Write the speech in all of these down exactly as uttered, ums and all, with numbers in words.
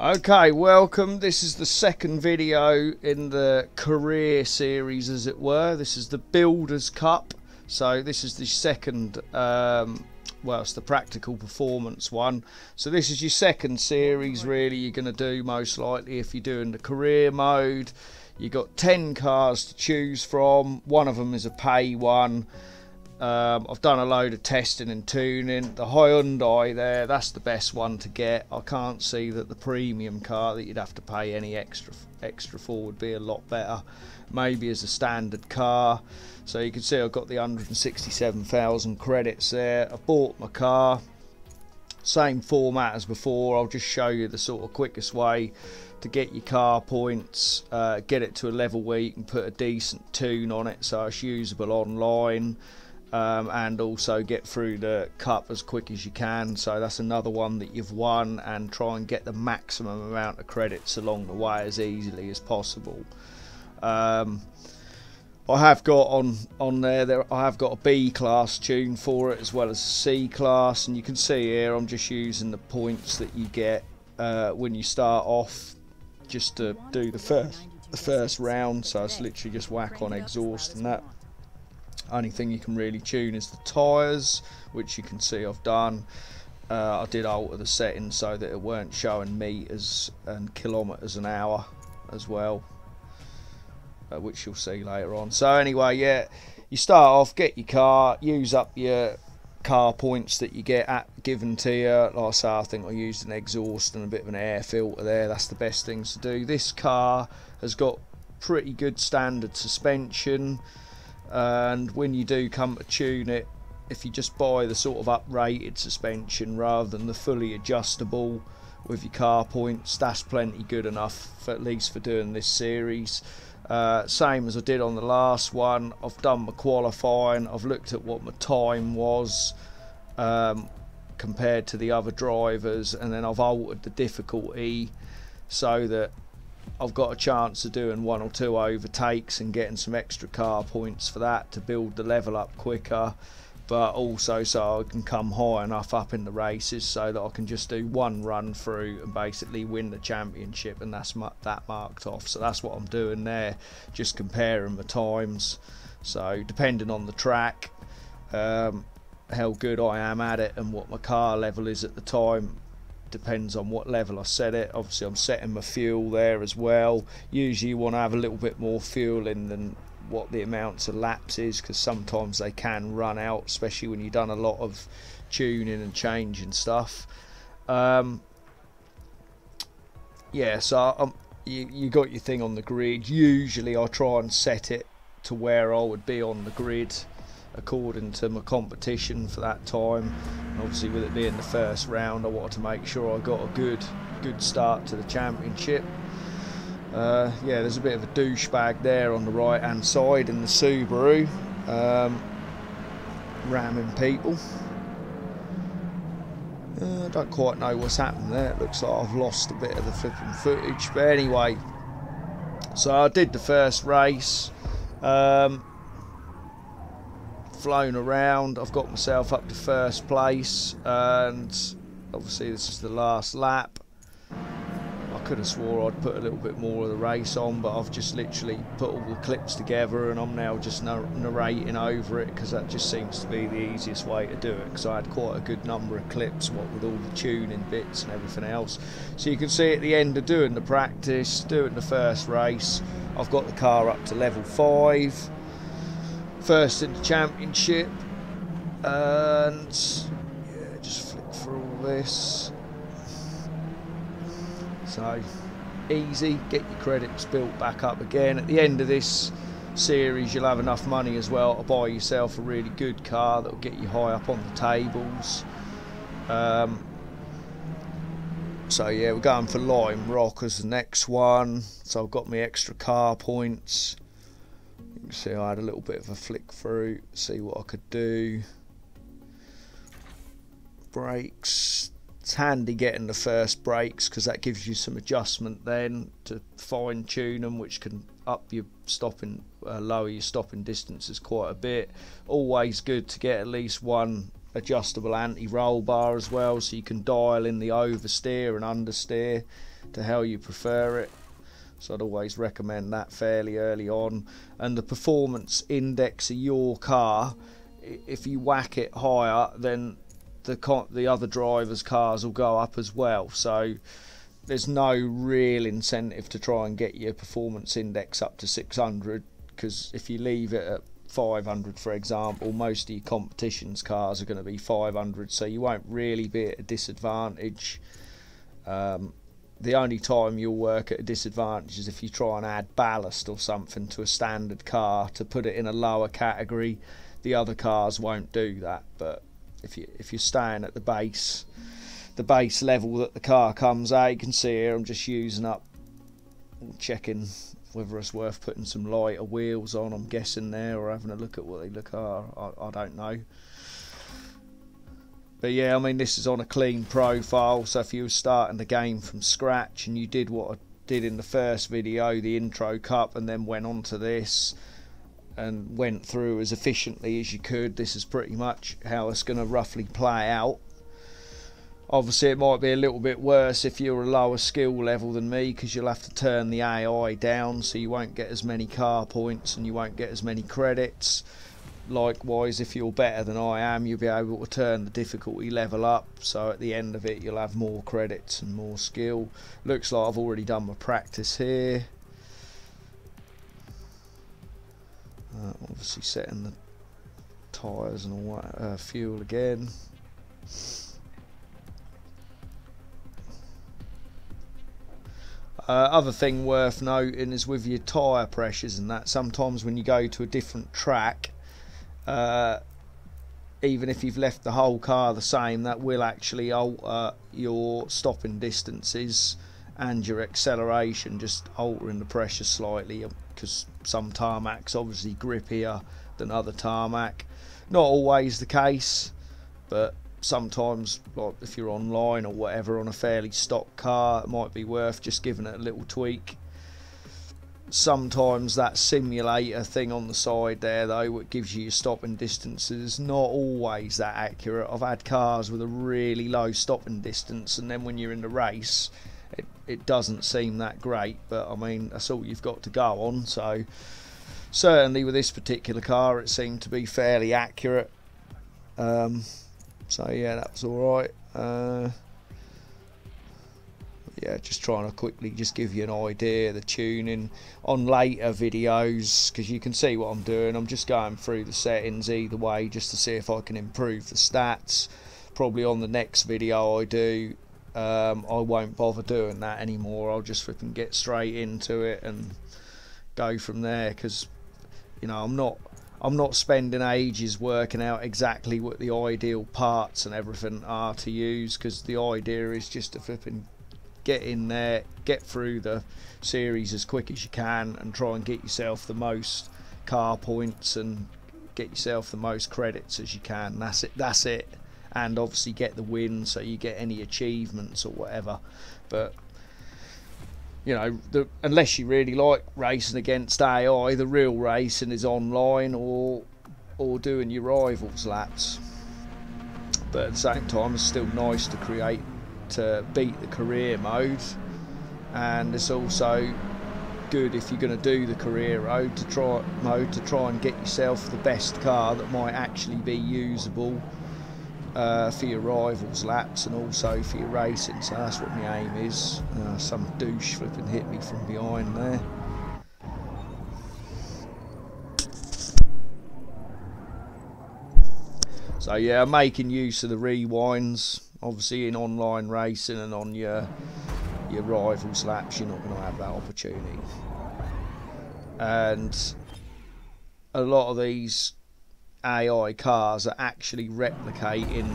Okay, welcome. This is the second video in the career series, as it were. This is the Builders Cup. So this is the second, um, well, it's the practical performance one. So this is your second series, really, you're going to do, most likely, if you're doing the career mode. You've got ten cars to choose from. One of them is a pay one. Um, I've done a load of testing and tuning. The Hyundai there, that's the best one to get. I can't see that the premium car that you'd have to pay any extra extra for would be a lot better. Maybe as a standard car. So you can see I've got the one hundred sixty-seven thousand credits there. I bought my car. Same format as before. I'll just show you the sort of quickest way to get your car points, uh, get it to a level where you can put a decent tune on it so it's usable online. Um, and also get through the cup as quick as you can, so that's another one that you've won, and try and get the maximum amount of credits along the way as easily as possible. um, I have got on on there, there I have got a B class tune for it as well as a C class, and you can see here I'm just using the points that you get uh, when you start off, just to do the first the first round. So it's literally just whack on exhaust, and that only thing you can really tune is the tyres, which you can see I've done. Uh, I did alter the settings so that it weren't showing metres and kilometres an hour as well, uh, which you'll see later on. So anyway, yeah, you start off, get your car, use up your car points that you get at, given to you. Like I say, I think I used an exhaust and a bit of an air filter there. That's the best things to do. This car has got pretty good standard suspension. And when you do come to tune it, if you just buy the sort of uprated suspension rather than the fully adjustable with your car points, that's plenty good enough, for, at least for doing this series. Uh, same as I did on the last one, I've done my qualifying, I've looked at what my time was um, compared to the other drivers, and then I've altered the difficulty so that I've got a chance of doing one or two overtakes and getting some extra car points for that to build the level up quicker, but also so I can come high enough up in the races so that I can just do one run through and basically win the championship, and that's that marked off. So that's what I'm doing there, just comparing the times. So depending on the track, um, how good I am at it and what my car level is at the time, depends on what level I set it. Obviously I'm setting my fuel there as well. Usually you want to have a little bit more fuel in than what the amounts of laps is, because sometimes they can run out, especially when you've done a lot of tuning and changing stuff. Um, yeah, so um, you, you got your thing on the grid. Usually I try and set it to where I would be on the grid according to my competition for that time, and obviously with it being the first round I wanted to make sure I got a good good start to the championship. Uh, yeah, there's a bit of a douchebag there on the right hand side in the Subaru, um, ramming people. uh, I don't quite know what's happened there, it looks like I've lost a bit of the flipping footage, but anyway, so I did the first race, um, flown around, I've got myself up to first place, and obviously this is the last lap. I could have swore I'd put a little bit more of the race on, but I've just literally put all the clips together and I'm now just narrating over it, because that just seems to be the easiest way to do it, because I had quite a good number of clips, what with all the tuning bits and everything else. So you can see at the end of doing the practice, doing the first race, I've got the car up to level five, first in the championship. And yeah, just flick through all this. So easy, get your credits built back up again. At the end of this series you'll have enough money as well to buy yourself a really good car that'll get you high up on the tables. Um, so yeah, we're going for Lime Rock as the next one, so I've got my extra car points. See, I had a little bit of a flick through, see what I could do. Brakes, it's handy getting the first brakes because that gives you some adjustment then to fine tune them, which can up your stopping, uh, lower your stopping distances quite a bit. Always good to get at least one adjustable anti-roll bar as well, so you can dial in the oversteer and understeer to how you prefer it. So I'd always recommend that fairly early on. And the performance index of your car, if you whack it higher, then the the other drivers' cars will go up as well. So there's no real incentive to try and get your performance index up to six hundred, because if you leave it at five hundred, for example, most of your competition's cars are going to be five hundred, so you won't really be at a disadvantage. Um, the only time you'll work at a disadvantage is if you try and add ballast or something to a standard car to put it in a lower category. The other cars won't do that, but if you if you're staying at the base the base level that the car comes out, you can see here I'm just using up, checking whether it's worth putting some lighter wheels on, I'm guessing there, or having a look at what they look are. I, I don't know. But yeah, I mean, this is on a clean profile, so if you were starting the game from scratch and you did what I did in the first video, the intro cup, and then went on to this and went through as efficiently as you could, this is pretty much how it's going to roughly play out. Obviously it might be a little bit worse if you're a lower skill level than me, because you'll have to turn the A I down, so you won't get as many car points and you won't get as many credits. Likewise, if you're better than I am, you'll be able to turn the difficulty level up, so at the end of it you'll have more credits and more skill. Looks like I've already done my practice here. Uh, obviously setting the tyres and all that, uh, fuel again. Uh, other thing worth noting is with your tyre pressures and that, sometimes when you go to a different track, uh, even if you've left the whole car the same, that will actually alter your stopping distances and your acceleration, just altering the pressure slightly, because some tarmac's obviously grippier than other tarmac. Not always the case, but sometimes, like if you're online or whatever on a fairly stock car, it might be worth just giving it a little tweak. Sometimes that simulator thing on the side there though, what gives you your stopping distances, not always that accurate. I've had cars with a really low stopping distance, and then when you're in the race it, it doesn't seem that great, but I mean, that's all you've got to go on. So certainly with this particular car it seemed to be fairly accurate. um, So yeah, that was alright. Uh, yeah, just trying to quickly just give you an idea of the tuning. On later videos, because you can see what I'm doing, I'm just going through the settings either way just to see if I can improve the stats. Probably on the next video I do, um, I won't bother doing that anymore. I'll just flip and get straight into it and go from there, because, you know, I'm not... I'm not spending ages working out exactly what the ideal parts and everything are to use, because the idea is just to flip and get in there, get through the series as quick as you can, and try and get yourself the most car points and get yourself the most credits as you can. That's it, that's it. And obviously get the win, so you get any achievements or whatever. But you know, the, unless you really like racing against A I, the real racing is online or or doing your rivals' laps. But at the same time, it's still nice to create, to beat the career mode, and it's also good if you're going to do the career mode to try mode to try and get yourself the best car that might actually be usable Uh, for your rivals' laps and also for your racing. So that's what my aim is. Uh, some douche flipping hit me from behind there. So yeah, I'm making use of the rewinds. Obviously in online racing and on your your rivals' laps, you're not going to have that opportunity. And a lot of these A I cars are actually replicating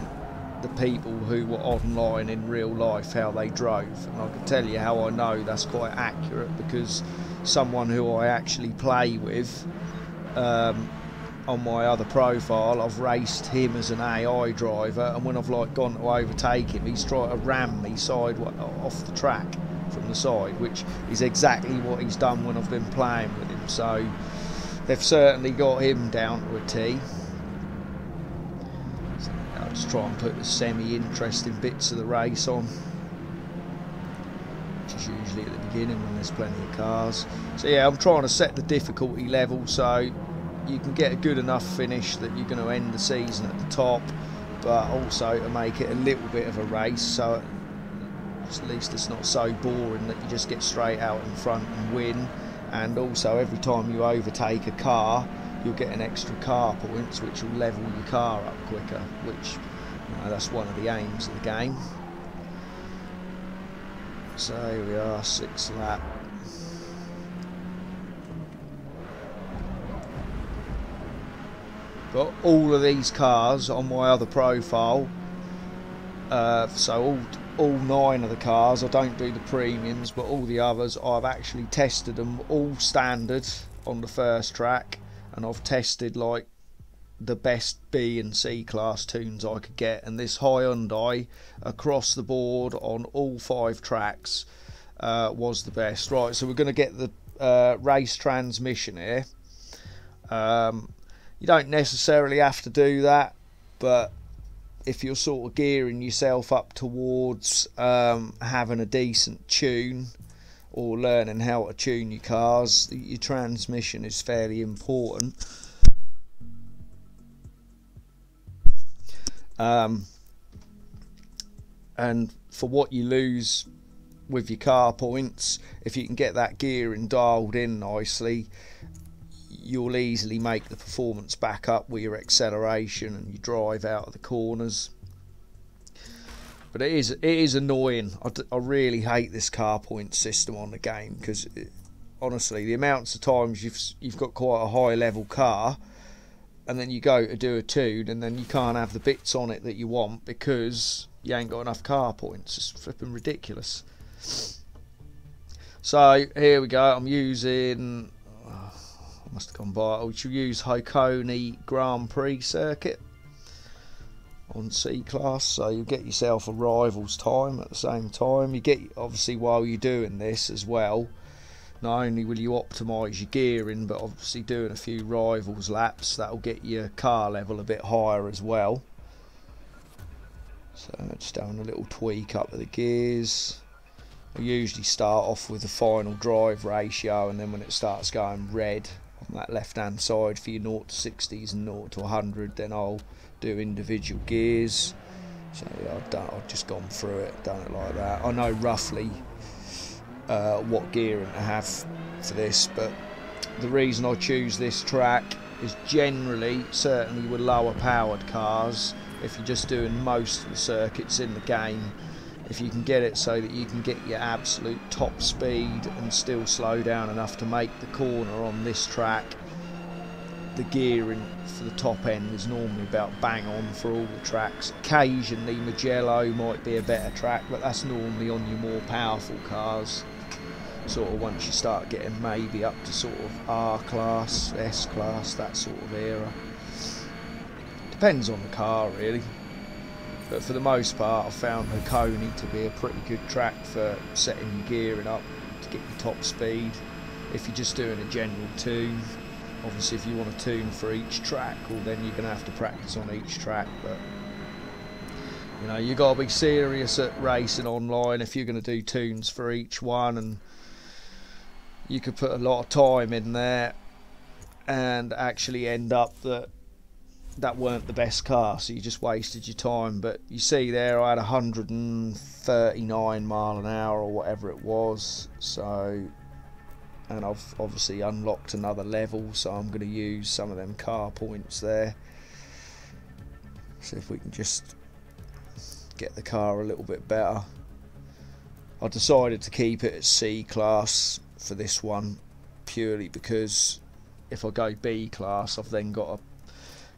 the people who were online in real life, how they drove. And I can tell you how I know that's quite accurate, because someone who I actually play with, um, on my other profile, I've raced him as an A I driver, and when I've like gone to overtake him, he's tried to ram me side off the track from the side, which is exactly what he's done when I've been playing with him. So they've certainly got him down to a T. So I Let's try and put the semi-interesting bits of the race on, which is usually at the beginning when there's plenty of cars. So yeah, I'm trying to set the difficulty level so you can get a good enough finish that you're going to end the season at the top, but also to make it a little bit of a race, so at least it's not so boring that you just get straight out in front and win. And also every time you overtake a car you'll get an extra car points, which will level your car up quicker, which, you know, that's one of the aims of the game. So here we are, sixth lap. Got all of these cars on my other profile, uh, so all all nine of the cars, I don't do the premiums, but all the others I've actually tested them all standard on the first track, and I've tested like the best B and C class tunes I could get, and this Hyundai across the board on all five tracks uh, was the best. Right, so we're going to get the uh, race transmission here. Um, you don't necessarily have to do that, but if you're sort of gearing yourself up towards um, having a decent tune or learning how to tune your cars, your transmission is fairly important. Um, and for what you lose with your car points, if you can get that gearing dialed in nicely, you'll easily make the performance back up with your acceleration and your drive out of the corners. But it is it is annoying. I, d I really hate this car point system on the game, because honestly the amounts of times you've you've got quite a high level car and then you go to do a tune and then you can't have the bits on it that you want because you ain't got enough car points. It's flipping ridiculous. So here we go, I'm using, must have gone by, which you use Hakone Grand Prix Circuit on C class, so you get yourself a rivals time at the same time. You get, obviously while you're doing this as well, not only will you optimise your gearing, but obviously doing a few rivals laps, that'll get your car level a bit higher as well. So just doing a little tweak up of the gears. We usually start off with the final drive ratio, and then when it starts going red on that left hand side for your zero to sixties and zero to one hundred, then I'll do individual gears. So yeah, I've, done, I've just gone through it, done it like that. I know roughly uh, what gearing to have for this, but the reason I choose this track is generally, certainly with lower powered cars, if you're just doing most of the circuits in the game, if you can get it so that you can get your absolute top speed and still slow down enough to make the corner on this track, the gearing for the top end is normally about bang on for all the tracks. Occasionally Mugello might be a better track, but that's normally on your more powerful cars, sort of once you start getting maybe up to sort of R class, S class, that sort of era. Depends on the car really. But for the most part, I found Hakone to be a pretty good track for setting your gearing up to get your top speed. If you're just doing a general tune, obviously if you want to tune for each track, well then you're going to have to practice on each track. But you know, you got to be serious at racing online if you're going to do tunes for each one, and you could put a lot of time in there and actually end up that that weren't the best car, so you just wasted your time. But you see there I had one hundred thirty-nine mile an hour or whatever it was, so, and I've obviously unlocked another level, so I'm going to use some of them car points there. See if we can just get the car a little bit better. I decided to keep it at C class for this one purely because if I go B class I've then got a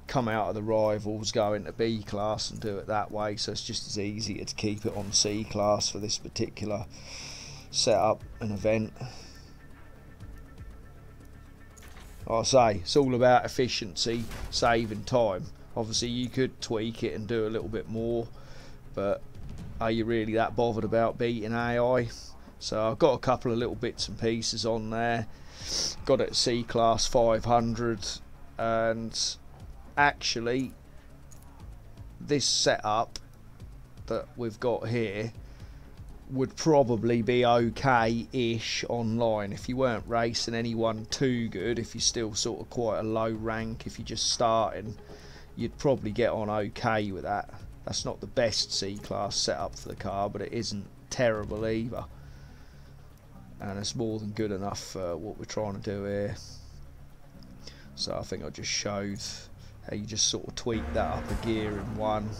come out of the rivals, go into B class and do it that way, so it's just as easy to keep it on C class for this particular setup and event. I say it's all about efficiency, saving time. Obviously you could tweak it and do a little bit more, but are you really that bothered about beating A I? So I've got a couple of little bits and pieces on there, got it C class five hundred, and actually this setup that we've got here would probably be okay-ish online if you weren't racing anyone too good. If you're still sort of quite a low rank, if you're just starting, you'd probably get on okay with that. That's not the best C-class setup for the car, but it isn't terrible either, and it's more than good enough for what we're trying to do here. So I think I just showed how you just sort of tweak that up a gear in one.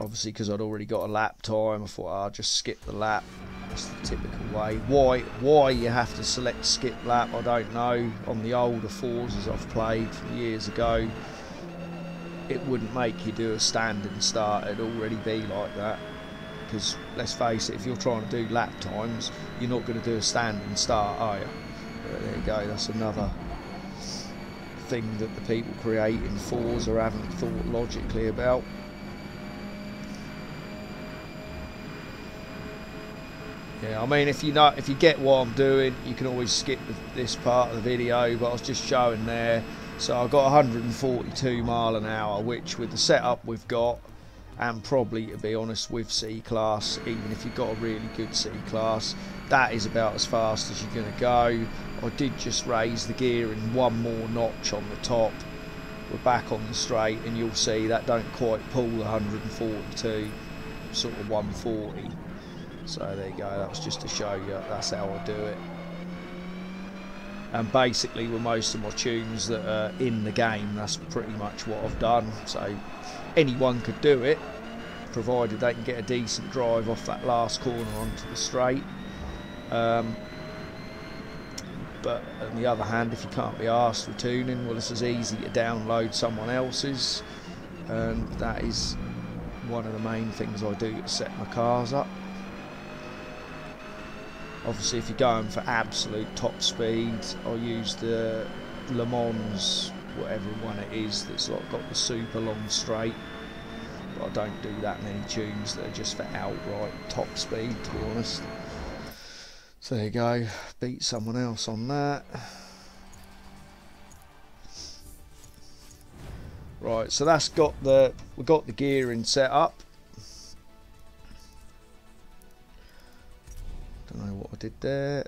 Obviously, because I'd already got a lap time, I thought I'd just skip the lap. That's the typical way. Why why you have to select skip lap, I don't know. On the older Forzas I've played from years ago, it wouldn't make you do a standing start. It'd already be like that. Because, let's face it, if you're trying to do lap times, you're not going to do a standing start, are you? But there you go, that's another thing that the people creating Forza haven't thought logically about. Yeah, I mean, if you know, if you get what I'm doing, you can always skip this part of the video, but I was just showing there. So I've got one hundred forty-two mile an hour, which with the setup we've got, and probably, to be honest, with C-Class, even if you've got a really good C-Class, that is about as fast as you're going to go. I did just raise the gearing one more notch on the top. We're back on the straight, and you'll see that don't quite pull the one hundred forty-two, sort of one forty. So there you go, that was just to show you that's how I do it. And basically with most of my tunes that are in the game, that's pretty much what I've done. So anyone could do it, provided they can get a decent drive off that last corner onto the straight. Um, but on the other hand, if you can't be arsed with tuning, well, it's as easy to download someone else's. And that is one of the main things I do to set my cars up. Obviously, if you're going for absolute top speed, I'll use the Le Mans, whatever one it is, that's got the super long straight. But I don't do that many tunes that are just for outright top speed, to be honest. So there you go, beat someone else on that. Right, so that's got the, we've got the gearing set up. Don't know what I did there.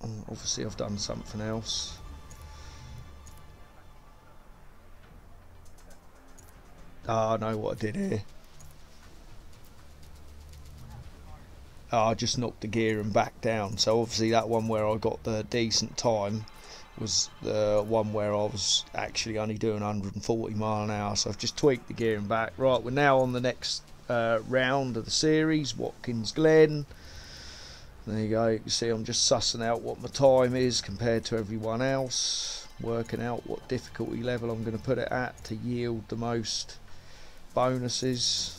Oh, obviously I've done something else. Ah, oh, I know what I did here. Oh, I just knocked the gearing back down. So obviously that one where I got the decent time was the one where I was actually only doing one hundred forty mile an hour. So I've just tweaked the gearing back. Right, we're now on the next Uh, round of the series, Watkins Glen. There you go, you can see I'm just sussing out what my time is compared to everyone else, working out what difficulty level I'm going to put it at to yield the most bonuses.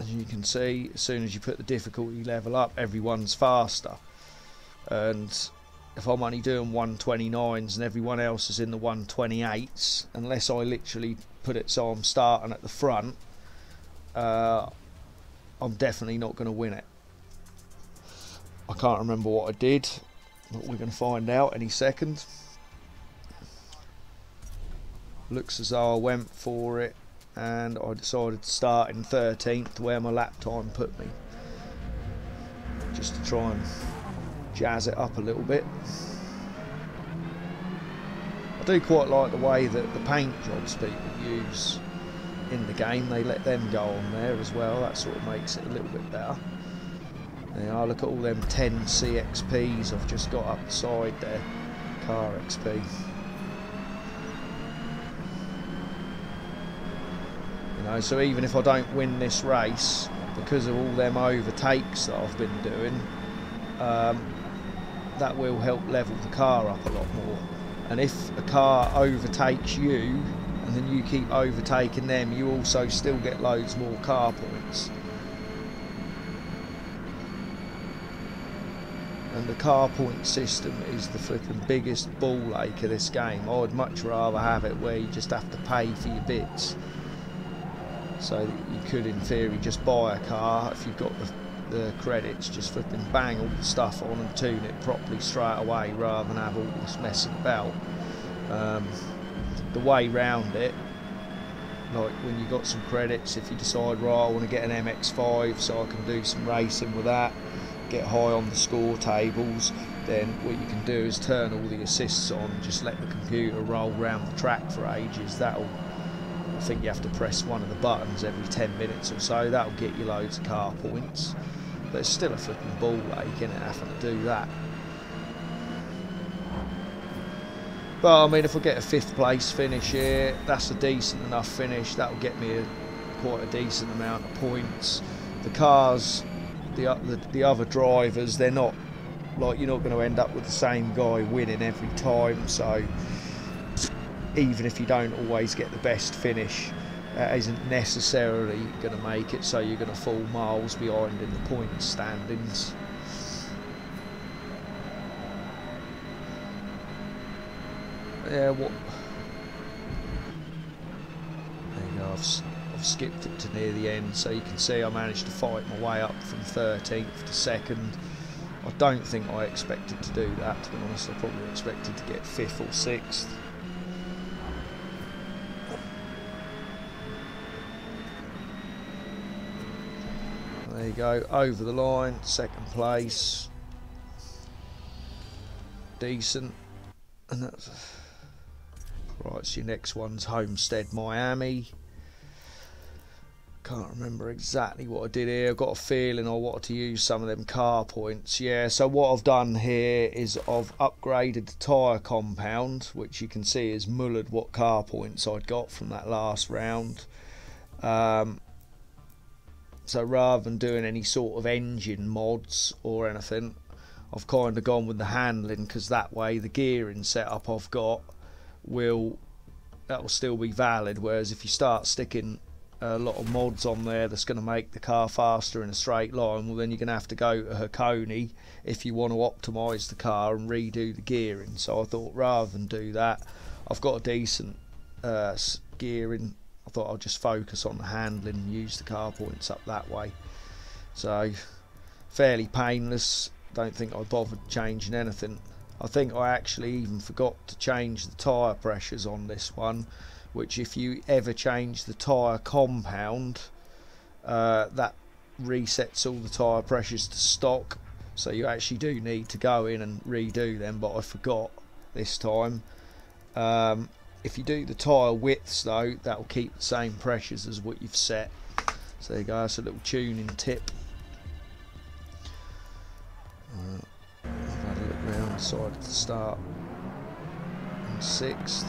As you can see, as soon as you put the difficulty level up, everyone's faster. And if I'm only doing one twenty-nines and everyone else is in the one twenty-eights, unless I literally put it so I'm starting at the front, uh, I'm definitely not going to win it. I can't remember what I did, but we're going to find out any second. Looks as though I went for it and I decided to start in thirteenth, where my lap time put me, just to try and jazz it up a little bit. I do quite like the way that the paint jobs people use in the game, they let them go on there as well. That sort of makes it a little bit better. Now look at all them ten C X Ps I've just got up the side there, car X P. You know, so even if I don't win this race, because of all them overtakes that I've been doing, Um, that will help level the car up a lot more. And if a car overtakes you and then you keep overtaking them, you also still get loads more car points. And the car point system is the flipping biggest ball ache of this game. I'd much rather have it where you just have to pay for your bits, so that you could in theory just buy a car if you've got the the credits, just flipping bang all the stuff on and tune it properly straight away rather than have all this messing about. Um, the way round it, like when you got some credits, if you decide, right, I want to get an M X five so I can do some racing with that, get high on the score tables, then what you can do is turn all the assists on, just let the computer roll round the track for ages. That'll, I think you have to press one of the buttons every ten minutes or so, that'll get you loads of car points. But it's still a flipping ball ache, isn't it, having to do that? But I mean, if I get a fifth place finish here, that's a decent enough finish, that'll get me a, quite a decent amount of points. The cars, the, the, the other drivers, they're not, like, you're not going to end up with the same guy winning every time, so even if you don't always get the best finish, that isn't necessarily going to make it, so you're going to fall miles behind in the point standings. Yeah, what? There you go, I've, I've skipped it to near the end, so you can see I managed to fight my way up from thirteenth to second. I don't think I expected to do that, to be honest. I probably expected to get fifth or sixth. There you go, over the line, second place. Decent. And that's right, so your next one's Homestead Miami. Can't remember exactly what I did here. I've got a feeling I wanted to use some of them car points. Yeah, so what I've done here is I've upgraded the tyre compound, which you can see is mullered what car points I'd got from that last round. Um, so rather than doing any sort of engine mods or anything, I've kind of gone with the handling, because that way the gearing setup I've got will that will still be valid. Whereas if you start sticking a lot of mods on there that's going to make the car faster in a straight line, well then you're going to have to go to Hakone if you want to optimise the car and redo the gearing. So I thought rather than do that, I've got a decent uh, gearing. I thought I'll just focus on the handling and use the car points up that way. So fairly painless. Don't think I bothered changing anything. I think I actually even forgot to change the tyre pressures on this one, which if you ever change the tyre compound, uh, that resets all the tyre pressures to stock, so you actually do need to go in and redo them, but I forgot this time. Um, if you do the tyre widths though, that will keep the same pressures as what you've set. So there you go, that's a little tuning tip. Uh, I've had a look round the side at the start and sixth.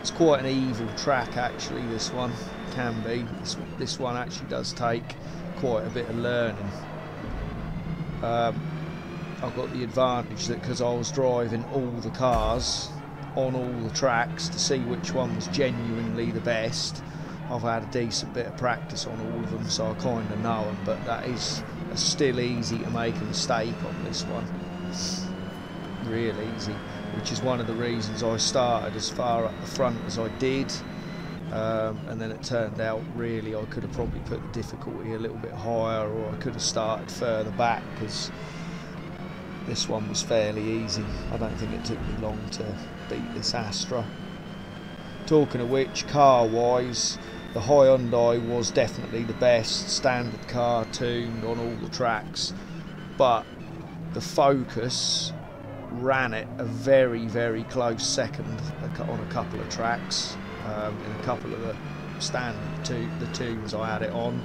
It's quite an evil track actually, this one can be. This, this one actually does take quite a bit of learning. Um, I've got the advantage that because I was driving all the cars on all the tracks to see which one was genuinely the best, I've had a decent bit of practice on all of them, so I kind of know them, but that is still easy to make a mistake on this one. Real easy, which is one of the reasons I started as far up the front as I did, um, and then it turned out really I could have probably put the difficulty a little bit higher, or I could have started further back, because this one was fairly easy. I don't think it took me long to beat this Astra. Talking of which, car-wise, the Hyundai was definitely the best standard car tuned on all the tracks, but the Focus ran it a very, very close second on a couple of tracks, um, in a couple of the standard two, the tunes I had it on,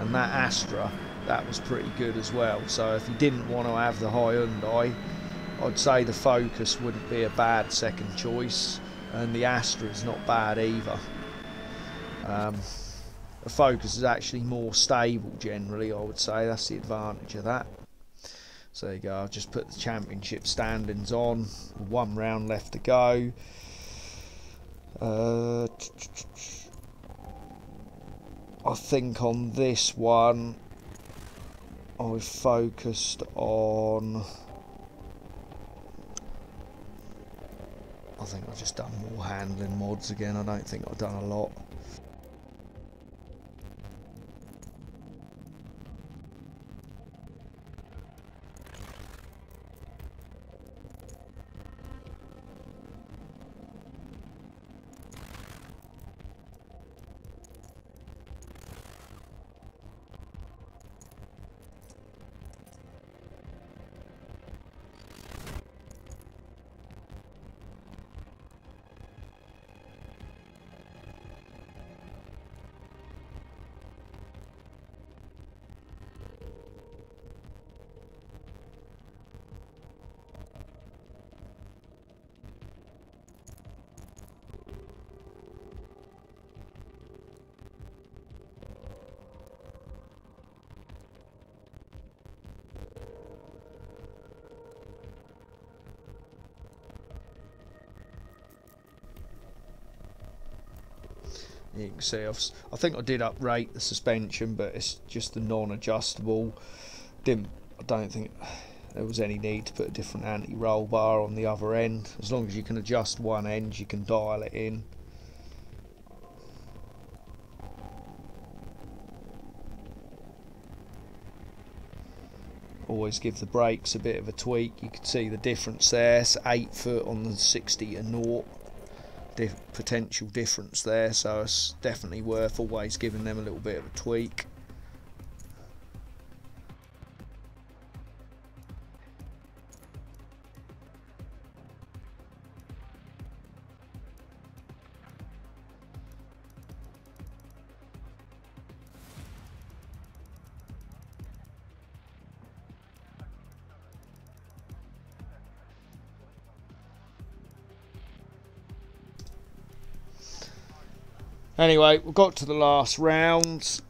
and that Astra, that was pretty good as well. So if you didn't want to have the Hyundai, I'd say the Focus wouldn't be a bad second choice, and the Astra is not bad either. Um, the Focus is actually more stable generally, I would say. That's the advantage of that. So there you go, I've just put the championship standings on. One round left to go. Uh, I think on this one, I focused on... I think I've just done more handling mods again. I don't think I've done a lot. You can see I've, I think I did uprate the suspension, but it's just the non-adjustable. Didn't I don't think there was any need to put a different anti-roll bar on the other end. As long as you can adjust one end, you can dial it in. Always give the brakes a bit of a tweak. You can see the difference there. It's eight foot on the sixty and naught. Potential difference there, so it's definitely worth always giving them a little bit of a tweak. Anyway, we got to the last round,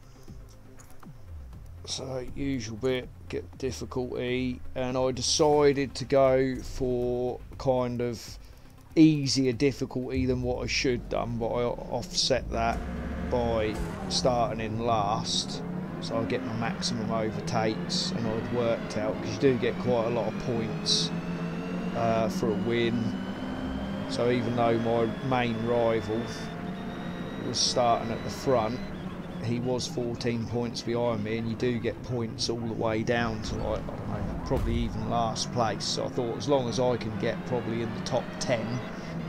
so usual bit, get difficulty, and I decided to go for kind of easier difficulty than what I should done, but I offset that by starting in last, so I get my maximum overtakes, and I'd worked out, because you do get quite a lot of points uh, for a win, so even though my main rival was starting at the front, he was fourteen points behind me, and you do get points all the way down to, like, I don't know, probably even last place. So I thought, as long as I can get probably in the top ten,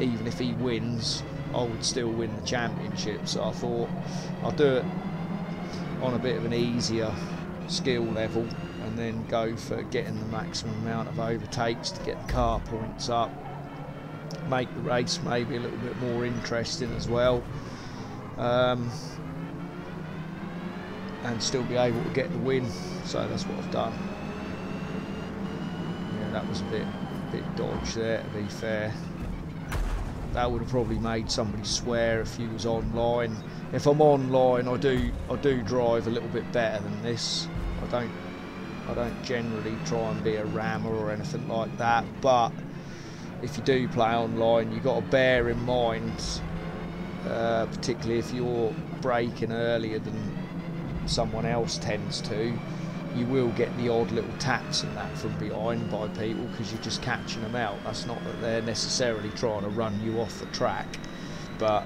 even if he wins, I would still win the championship. So I thought I'll do it on a bit of an easier skill level, and then go for getting the maximum amount of overtakes to get the car points up, make the race maybe a little bit more interesting as well. Um, and still be able to get the win, so that's what I've done. Yeah, that was a bit, a bit dodge there, to be fair. That would have probably made somebody swear if he was online. If I'm online, I do, I do drive a little bit better than this. I don't, I don't generally try and be a rammer or anything like that. But if you do play online, you've got to bear in mind. Uh, particularly if you're braking earlier than someone else tends to, you will get the odd little taps and that from behind by people, because you're just catching them out. That's not that they're necessarily trying to run you off the track, but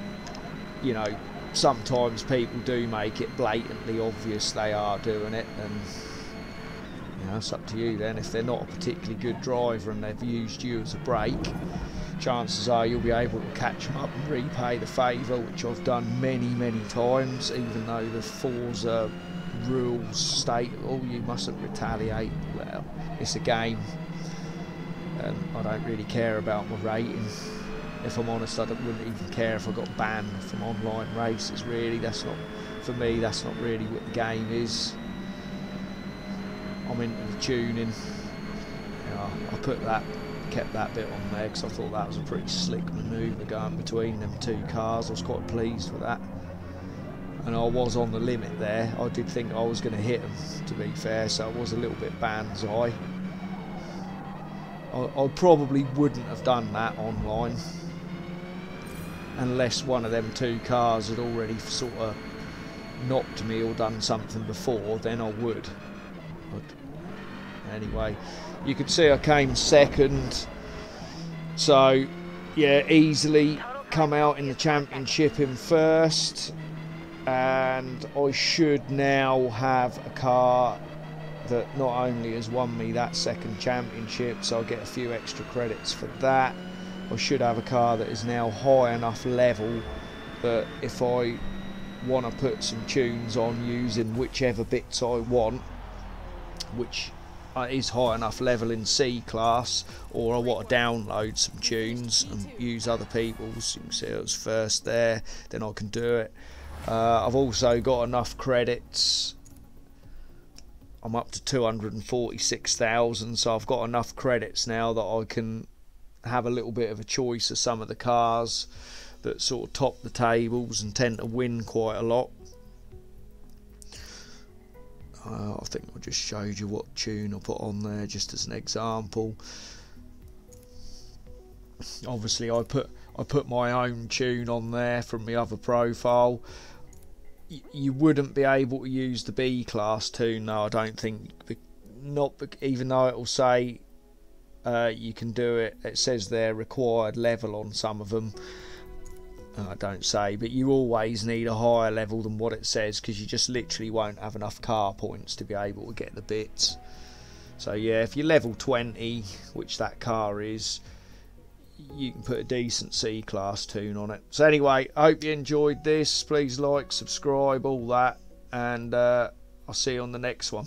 you know, sometimes people do make it blatantly obvious they are doing it, and you know, it's up to you then. If they're not a particularly good driver and they've used you as a brake, chances are you'll be able to catch them up and repay the favour, which I've done many, many times, even though the Forza rules state, oh, you mustn't retaliate. Well, it's a game, and I don't really care about my rating. If I'm honest, I wouldn't even care if I got banned from online races, really. That's not, for me, that's not really what the game is. I'm into the tuning. You know, I put that... kept that bit on there because I thought that was a pretty slick manoeuvre going between them two cars. I was quite pleased with that, and I was on the limit there. I did think I was going to hit them, to be fair, so I was a little bit banzai. I, I probably wouldn't have done that online unless one of them two cars had already sort of knocked me or done something before, then I would. But anyway, you could see I came second, so yeah, easily come out in the championship in first, and I should now have a car that not only has won me that second championship, so I get a few extra credits for that. I should have a car that is now high enough level that if I want to put some tunes on using whichever bits I want, which is high enough level in C class, or I want to download some tunes and use other people's, you can see it was first there, then I can do it. Uh, I've also got enough credits, I'm up to two hundred forty-six thousand, so I've got enough credits now that I can have a little bit of a choice of some of the cars that sort of top the tables and tend to win quite a lot. Uh, I think I just showed you what tune I put on there just as an example. Obviously I put I put my own tune on there from the other profile. Y you wouldn't be able to use the B class tune though, I don't think, not even though it'll say uh, you can do it. It says they're required level on some of them. I don't say, but you always need a higher level than what it says, because you just literally won't have enough car points to be able to get the bits. So yeah, if you're level twenty, which that car is, you can put a decent C class tune on it. So anyway, I hope you enjoyed this. Please like, subscribe, all that, and uh, I'll see you on the next one.